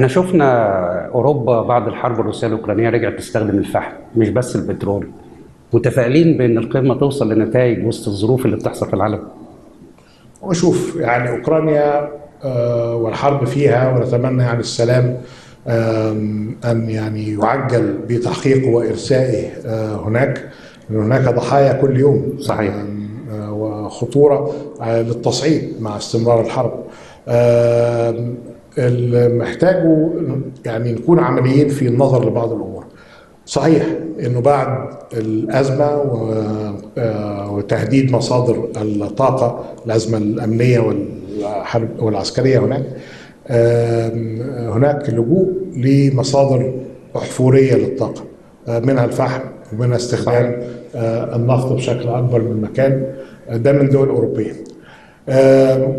احنا شفنا اوروبا بعد الحرب الروسيه الاوكرانيه رجعت تستخدم الفحم مش بس البترول. متفائلين بان القمه توصل لنتائج وسط الظروف اللي بتحصل في العالم؟ وشوف يعني اوكرانيا والحرب فيها، ونتمنى يعني السلام ان يعني يعجل بتحقيقه وارسائه هناك، لان هناك ضحايا كل يوم صحيح وخطوره للتصعيد مع استمرار الحرب. محتاجه يعني نكون عمليين في النظر لبعض الامور. صحيح انه بعد الازمه وتهديد مصادر الطاقه، الازمه الامنيه والحرب والعسكريه، هناك لجوء لمصادر احفوريه للطاقه، منها الفحم ومنها استخدام النفط بشكل اكبر من مكان. ده من دول اوروبيه،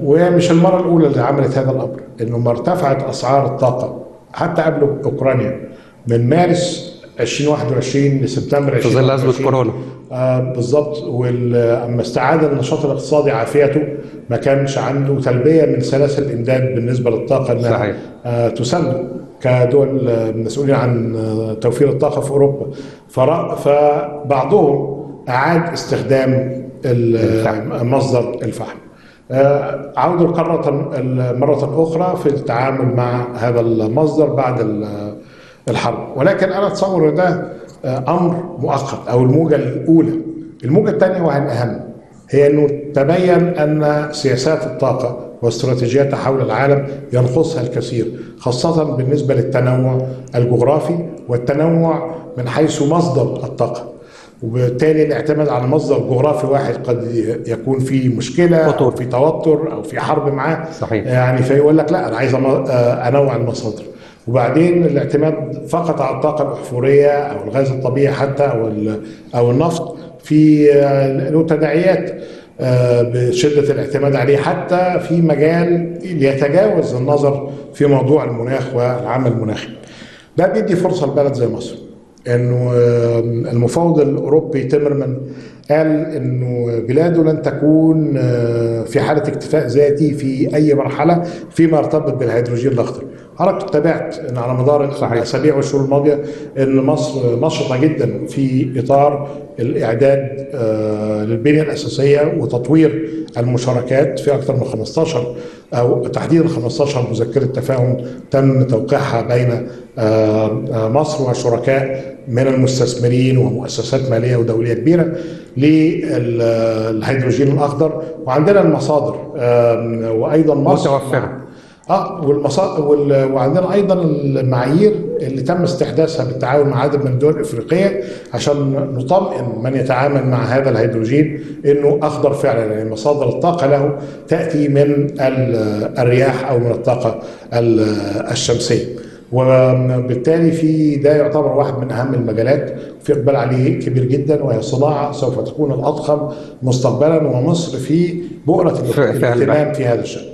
ومش المره الاولى اللي عملت هذا الامر، انه ما ارتفعت اسعار الطاقه حتى قبل اوكرانيا من مارس 2021 لسبتمبر 2020 في ظل ازمه كورونا بالظبط. ولما استعاد النشاط الاقتصادي عافيته ما كانش عنده تلبيه من سلاسل الامداد بالنسبه للطاقه انها تسلم كدول مسؤولين عن توفير الطاقه في اوروبا. فبعضهم اعاد استخدام مصدر الفحم. عودوا القارة مرة أخرى في التعامل مع هذا المصدر بعد الحرب، ولكن أنا أتصور أن ده أمر مؤقت أو الموجة الأولى. الموجة الثانية وهي الأهم، هي أنه تبين أن سياسات الطاقة واستراتيجياتها حول العالم ينقصها الكثير، خاصة بالنسبة للتنوع الجغرافي والتنوع من حيث مصدر الطاقة. وبالتالي الاعتماد على مصدر جغرافي واحد قد يكون فيه مشكله أو في توتر او في حرب معاه صحيح. يعني فيقول لك لا انا عايز انوع المصادر. وبعدين الاعتماد فقط على الطاقه الاحفوريه او الغاز الطبيعي حتى او النفط في له تداعيات بشده الاعتماد عليه، حتى في مجال يتجاوز النظر في موضوع المناخ والعمل المناخي. ده بيدي فرصه لبلد زي مصر. انه المفوض الاوروبي تيمرمان قال انه بلاده لن تكون في حاله اكتفاء ذاتي في اي مرحله فيما يرتبط بالهيدروجين الاخضر. انا كنت تابعت ان على مدار الاسابيع والشهور الماضيه ان مصر نشطه جدا في اطار الاعداد للبنيه الاساسيه وتطوير المشاركات في اكثر من 15 او تحديدا 15 مذكره تفاهم تم توقيعها بين مصر وشركاء من المستثمرين ومؤسسات ماليه ودوليه كبيره للهيدروجين الاخضر. وعندنا المصادر وايضا مصر متوفره وعندنا ايضا المعايير اللي تم استحداثها بالتعاون مع عدد من الدول الافريقيه عشان نطمئن من يتعامل مع هذا الهيدروجين انه اخضر فعلا. يعني مصادر الطاقه له تاتي من الرياح او من الطاقه الشمسيه، وبالتالي في ده يعتبر واحد من اهم المجالات في اقبال عليه كبير جدا، وهي صناعه سوف تكون الاضخم مستقبلا، ومصر في بؤره الاهتمام في هذا الشان.